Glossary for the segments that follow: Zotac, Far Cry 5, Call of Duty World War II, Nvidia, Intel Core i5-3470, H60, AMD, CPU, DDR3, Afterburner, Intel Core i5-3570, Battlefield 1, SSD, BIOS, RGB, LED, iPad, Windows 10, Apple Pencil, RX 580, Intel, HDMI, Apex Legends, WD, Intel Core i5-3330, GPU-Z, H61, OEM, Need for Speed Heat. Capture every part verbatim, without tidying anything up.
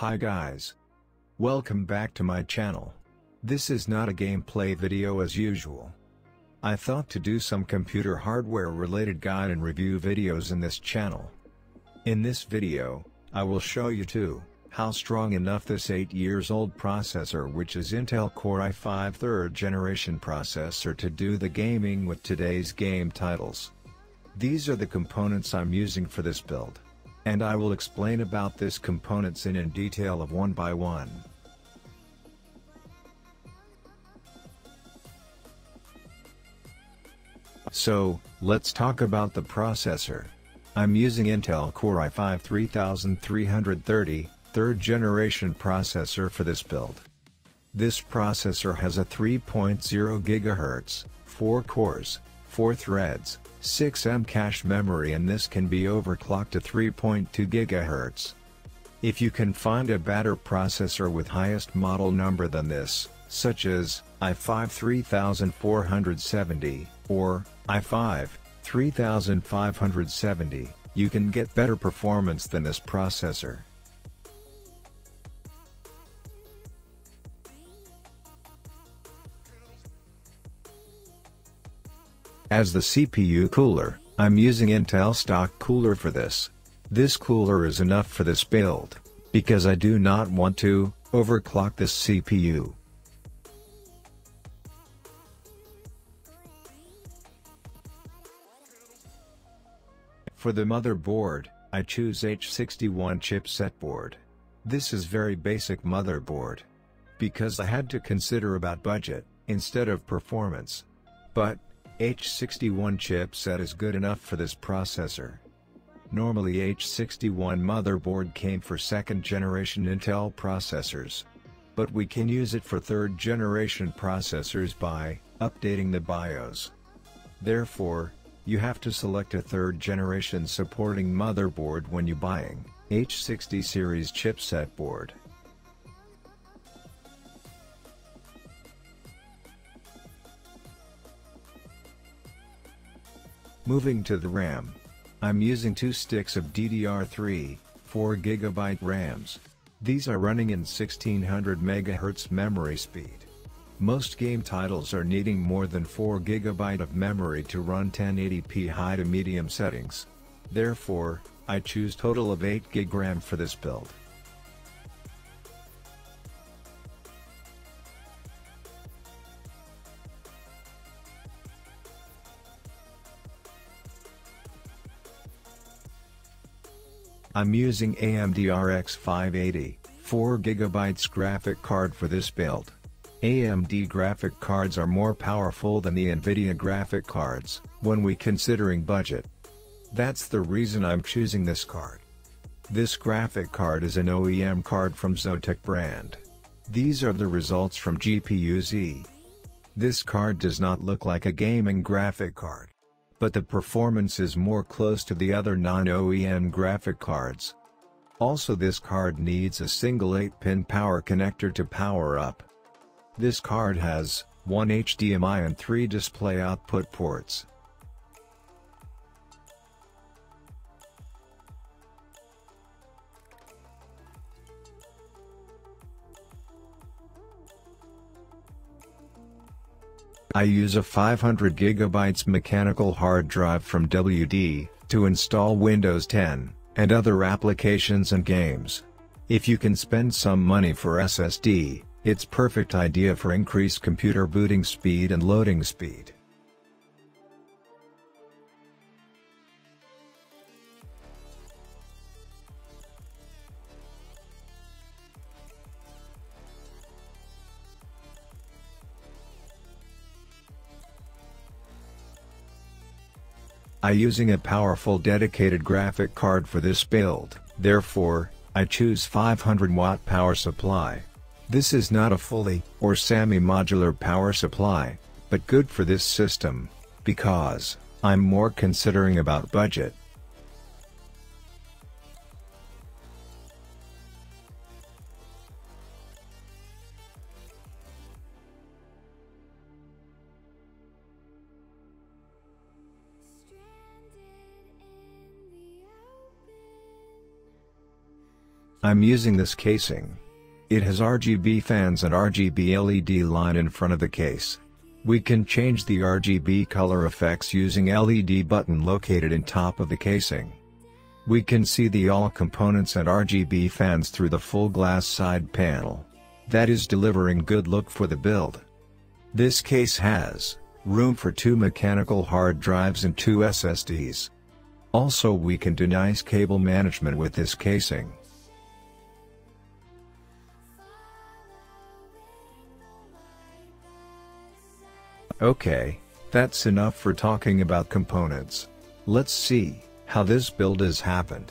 Hi guys. Welcome back to my channel. This is not a gameplay video as usual. I thought to do some computer hardware related guide and review videos in this channel. In this video, I will show you too, how strong enough this eight years old processor, which is Intel Core i five third generation processor, to do the gaming with today's game titles. These are the components I'm using for this build. And I will explain about this components in in detail of one by one. So, let's talk about the processor. I'm using Intel Core i five thirty-three thirty, third generation processor for this build. This processor has a three point zero gigahertz, four cores, four threads, six megabytes cache memory, and this can be overclocked to three point two gigahertz. If you can find a better processor with highest model number than this, such as i five thirty-four seventy, or i five thirty-five seventy, you can get better performance than this processor. As the C P U cooler, I'm using Intel stock cooler for this. This cooler is enough for this build, because I do not want to overclock this C P U. For the motherboard, I choose H sixty-one chipset board. This is very basic motherboard, because I had to consider about budget, instead of performance. But H sixty-one chipset is good enough for this processor. Normally H sixty-one motherboard came for second generation Intel processors. But we can use it for third generation processors by updating the BIOS. Therefore, you have to select a third generation supporting motherboard when you buying H sixty series chipset board. Moving to the RAM. I'm using two sticks of D D R three, four gigabyte RAMs. These are running in sixteen hundred megahertz memory speed. Most game titles are needing more than four gigabyte of memory to run ten eighty p high to medium settings. Therefore, I choose total of eight gig RAM for this build. I'm using A M D R X five eighty, four gigabyte graphic card for this build. A M D graphic cards are more powerful than the Nvidia graphic cards, when we considering budget. That's the reason I'm choosing this card. This graphic card is an O E M card from Zotac brand. These are the results from G P U Z. This card does not look like a gaming graphic card. But the performance is more close to the other non-O E M graphic cards. Also, this card needs a single eight pin power connector to power up. This card has one H D M I and three display output ports. I use a five hundred gigabyte mechanical hard drive from W D, to install Windows ten, and other applications and games. If you can spend some money for S S D, it's perfect idea for increased computer booting speed and loading speed. I'm using a powerful dedicated graphic card for this build, therefore, I choose five hundred watt power supply. This is not a fully, or semi-modular power supply, but good for this system, because I'm more considering about budget. I'm using this casing. It has R G B fans and R G B L E D line in front of the case. We can change the R G B color effects using L E D button located in top of the casing. We can see the all components and R G B fans through the full glass side panel. That is delivering good look for the build. This case has room for two mechanical hard drives and two S S Ds. Also we can do nice cable management with this casing. Okay, that's enough for talking about components. Let's see how this build has happened.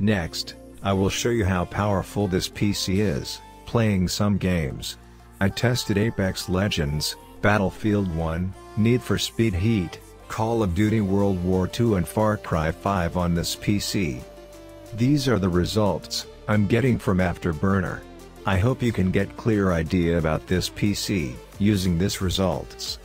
Next, I will show you how powerful this P C is, playing some games. I tested Apex Legends, Battlefield one, Need for Speed Heat, Call of Duty World War Two and Far Cry five on this P C. These are the results I'm getting from Afterburner. I hope you can get a clear idea about this P C, using these results.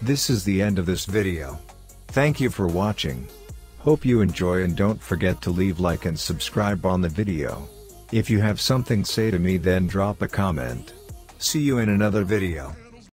This is the end of this video. Thank you for watching. Hope you enjoy, and don't forget to leave like and subscribe on the video. If you have something say to me, then drop a comment. See you in another video.